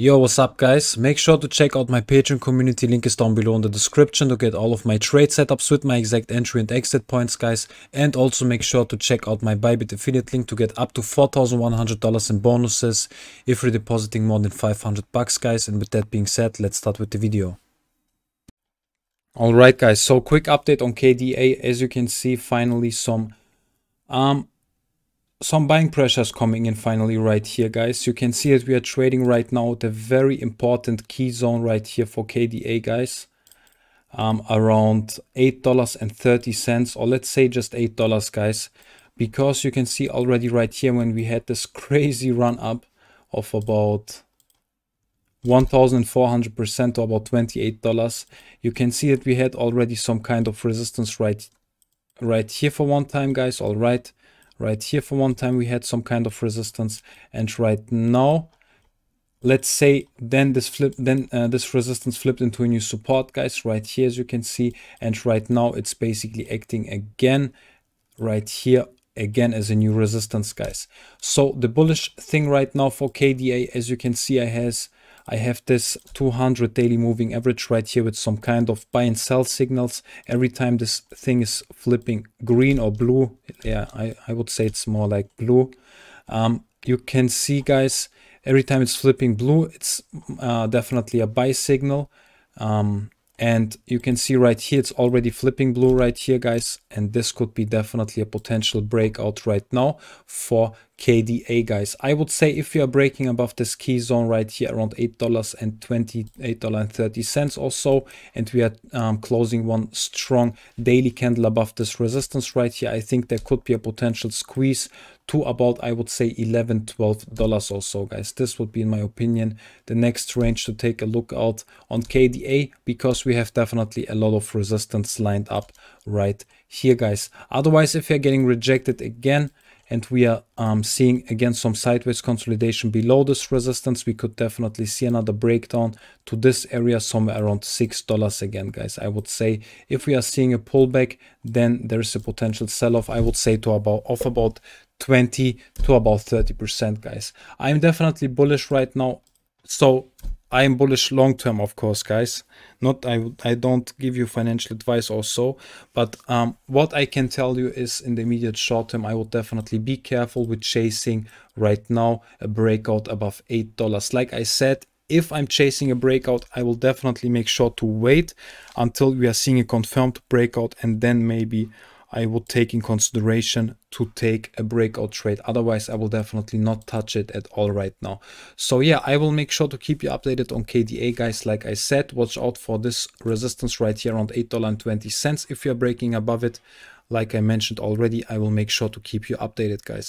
Yo, what's up guys? Make sure to check out my Patreon community, link is down below in the description to get all of my trade setups with my exact entry and exit points guys. And also make sure to check out my Bybit affiliate link to get up to $4,100 in bonuses if you're depositing more than 500 bucks guys. And with that being said, let's start with the video. Alright guys, so quick update on KDA. As you can see, finally some buying pressures coming in finally right here guys. You can see that we are trading right now the very important key zone right here for KDA guys, around $8.30, or let's say just $8 guys, because you can see already right here when we had this crazy run up of about 1,400% to about $28, you can see that we had already some kind of resistance right here for one time guys. All right, right here for one time we had some kind of resistance, and right now let's say then this resistance flipped into a new support guys right here, as you can see, and right now it's basically acting again right here again as a new resistance guys. So the bullish thing right now for KDA, as you can see, I have this 200 daily moving average right here with some kind of buy and sell signals. Every time this thing is flipping green or blue, yeah, I would say it's more like blue. You can see guys, every time it's flipping blue, it's definitely a buy signal. And you can see right here, it's already flipping blue right here guys, and this could be definitely a potential breakout right now for KDA guys. I would say if you are breaking above this key zone right here around $8.30 or so, and we are closing one strong daily candle above this resistance right here, I think there could be a potential squeeze to about, I would say, $11-12 or so guys. This would be, in my opinion, the next range to take a look out on KDA, because we have definitely a lot of resistance lined up right here guys. Otherwise, if you're getting rejected again and we are seeing again some sideways consolidation below this resistance, we could definitely see another breakdown to this area somewhere around $6 again guys. I would say if we are seeing a pullback, then there is a potential sell-off, I would say to about of about 20 to about 30% guys. I'm definitely bullish right now, so I am bullish long term, of course guys. I don't give you financial advice or so, but what I can tell you is in the immediate short term I would definitely be careful with chasing right now a breakout above $8. Like I said, if I'm chasing a breakout, I will definitely make sure to wait until we are seeing a confirmed breakout, and then maybe I would take in consideration to take a breakout trade. Otherwise, I will definitely not touch it at all right now. So yeah, I will make sure to keep you updated on KDA guys. Like I said, watch out for this resistance right here around $8.20. If you're breaking above it, like I mentioned already, I will make sure to keep you updated guys.